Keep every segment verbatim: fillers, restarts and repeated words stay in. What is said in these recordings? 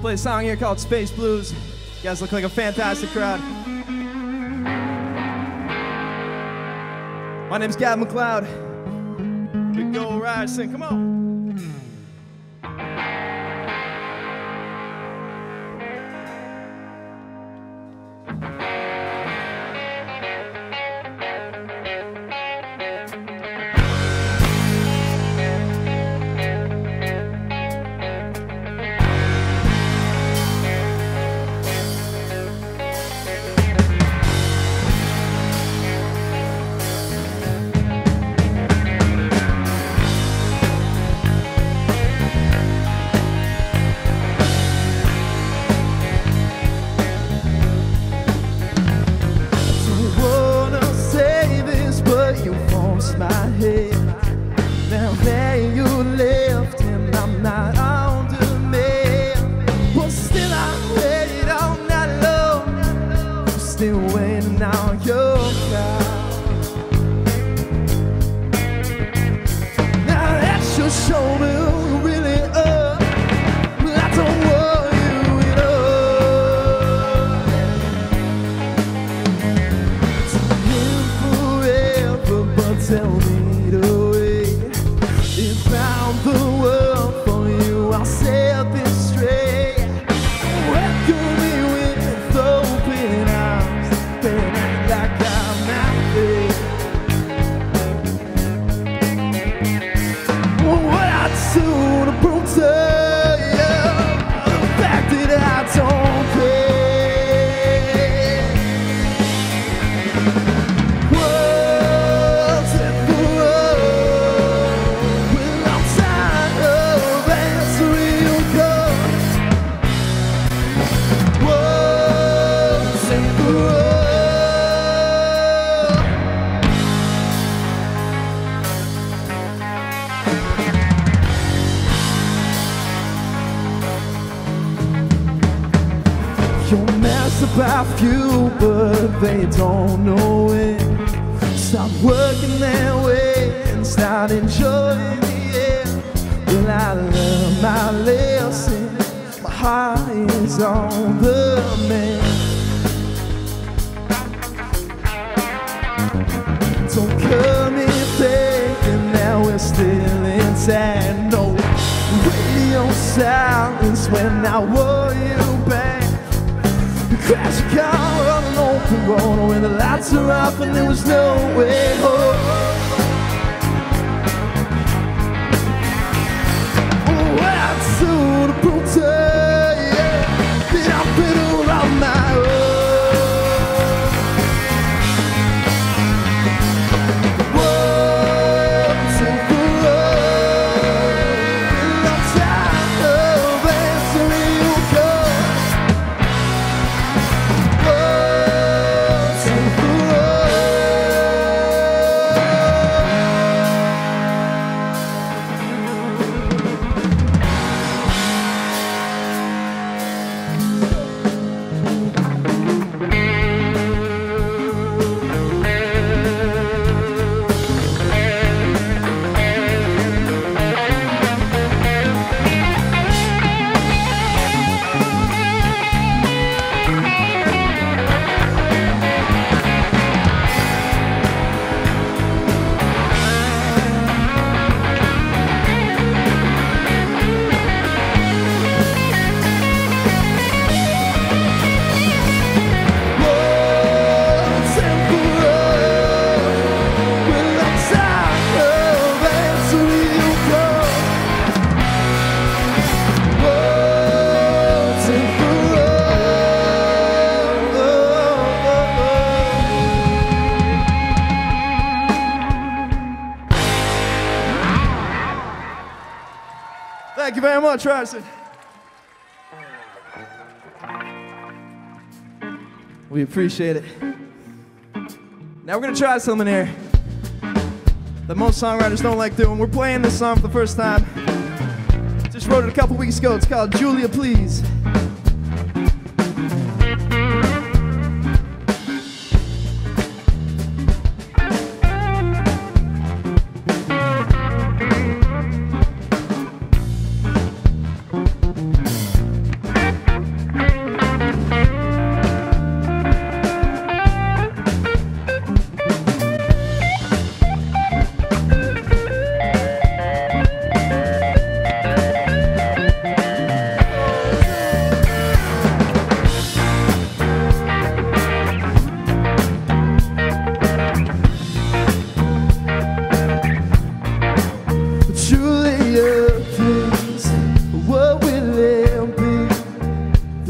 Play a song here called Space Blues. You guys look like a fantastic crowd. My name's Gavin McLeod. Big go Ryerson, come on. About few, but they don't know it. Stop working that way and start enjoying the air. Well, I learned my lesson. My heart is on the mend. Don't come in thinking that we're still inside. No radio silence when I wore you back. Crash a car on an open road when the lights are off and there was no way home. Oh, what I'd soon approach her, yeah, that I've been all on my own. The world's in the road, and I'm tired of answering your calls. Thank you very much, Ryerson. We appreciate it. Now we're gonna try something here that most songwriters don't like doing. We're playing this song for the first time. Just wrote it a couple weeks ago. It's called Julia, Please.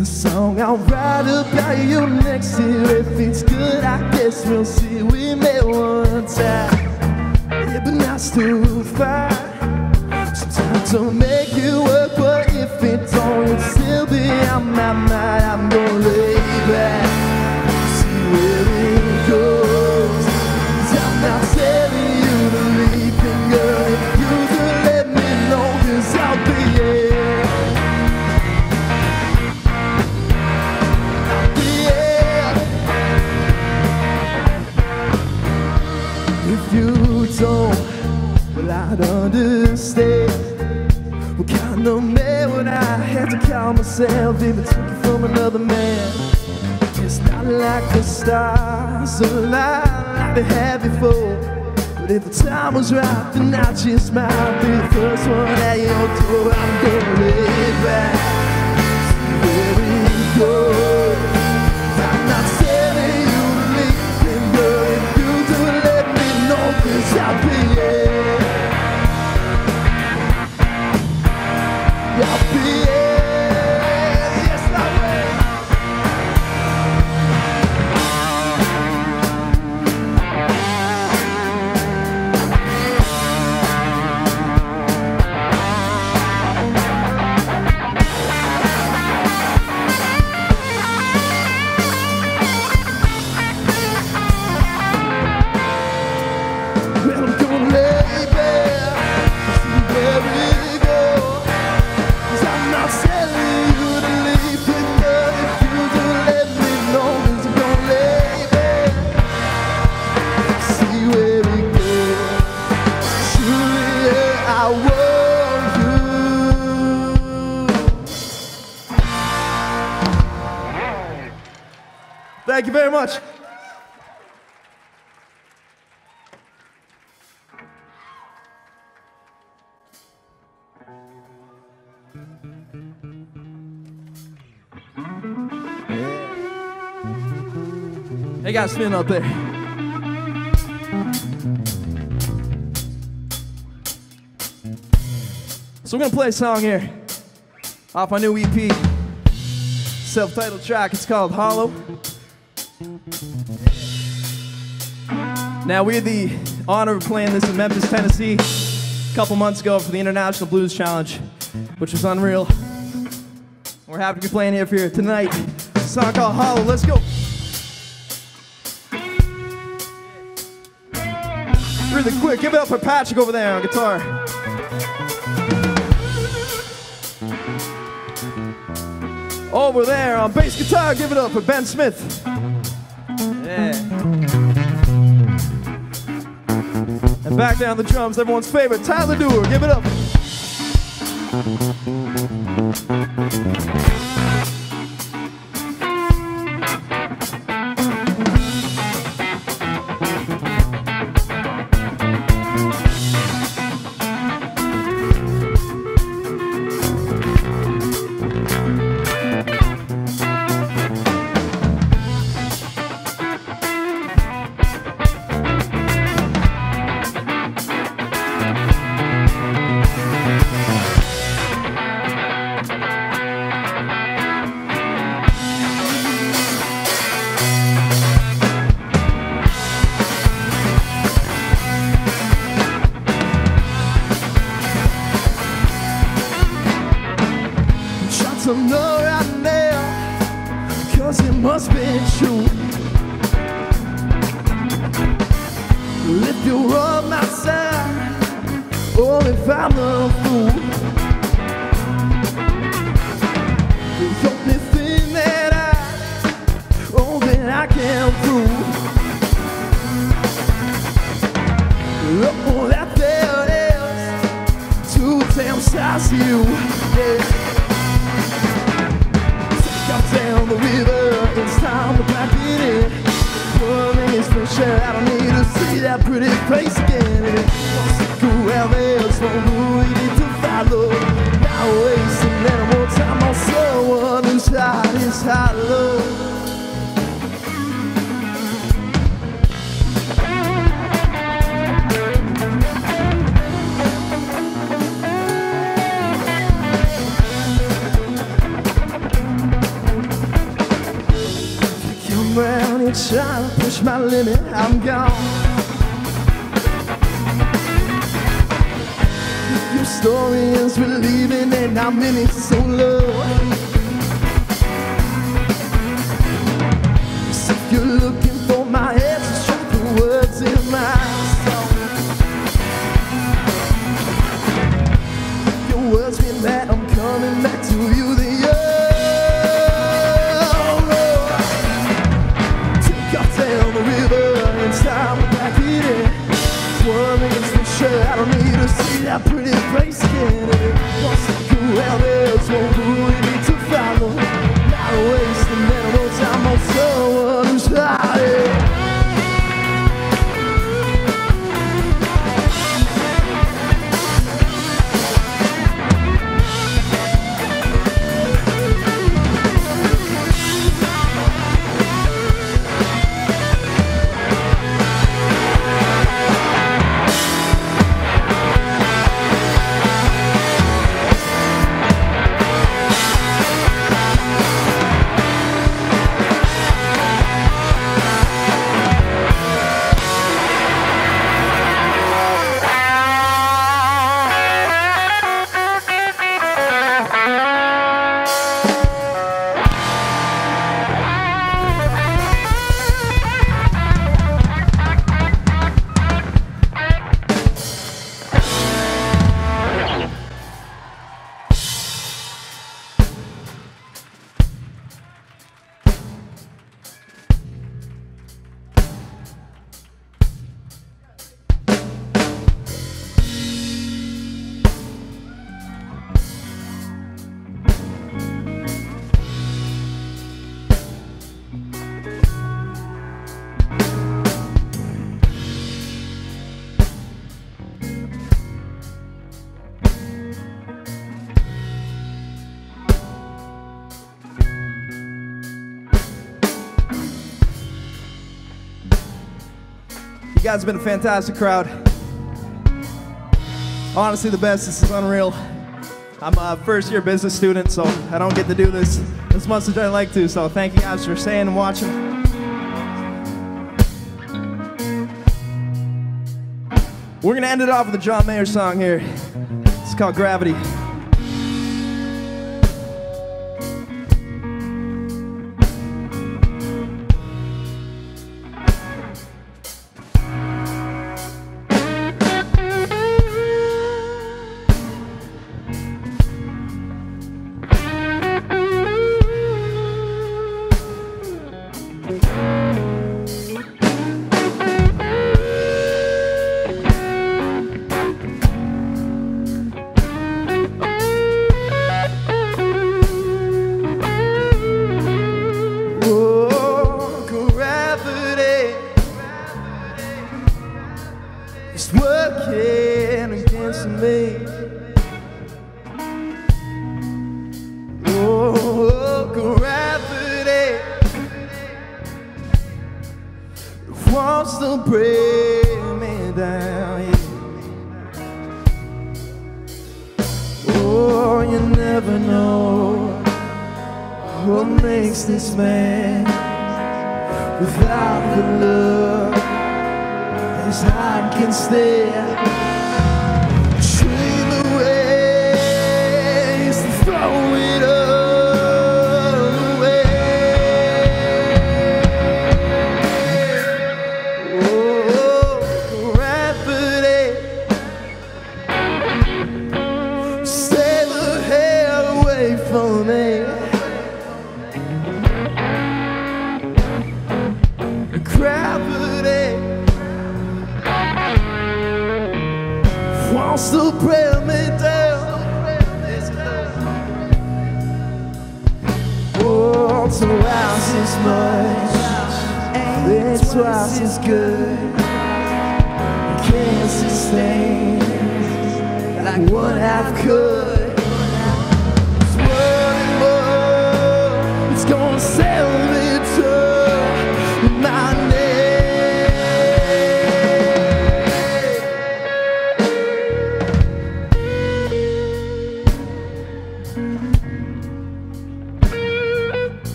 the song I'll write about you next year. If it's good, I guess we'll see. We met one time, yeah, but not still far. Sometimes I'll make you work, but if it don't, you'll still be on my mind. I'm gonna lay back, see where it goes. 'Cause I'm not telling you to leave, and girl, if you could let me know, 'cause I'll be here. If you don't, well, I'd understand. What kind of man would I have to call myself if I took you from another man? It's not like the stars align like they had before. But if the time was right, then I just might be the first one at your door. I'm gonna lay back, see where it goes. I'm not telling you to leave, and girl, if you do, let me know, 'cause I'll be here. I'll be here, yes I will. Well, I'm gonna lay back, see where it Thank you very much. They got spin up there. So we're gonna play a song here off our new E P, self-titled track. It's called Hollow. Now, we had the honor of playing this in Memphis, Tennessee a couple months ago for the International Blues Challenge, which was unreal. We're happy to be playing here for you tonight. It's a song called Hollow. Let's go. Really quick, give it up for Patrick over there on guitar. Over there on bass guitar, give it up for Ben Smith. Yeah. And back down the drums, everyone's favorite, Tyler Dewar, give it up. time I push my limit, I'm gone. Your story is relieving and I'm in it so low. So if you're looking for my answers, straight the words in my song. If your words mean that I'm coming back to you, then you're I don't need to see that pretty face again. Once I go out, there's no rule we need to follow. Not a waste of mental time on someone who's hiding. You guys have been a fantastic crowd. Honestly, the best. This is unreal. I'm a first year business student, so I don't get to do this as much as I like to, so thank you guys for staying and watching. We're gonna end it off with a John Mayer song here. It's called Gravity.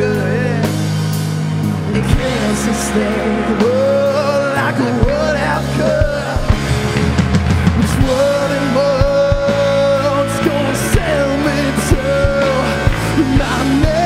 good. It can't sustain. Oh, like a would have could. Which one and what's gonna sell me to my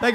Thank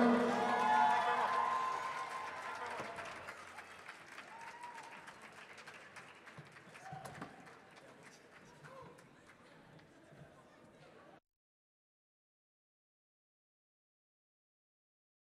much.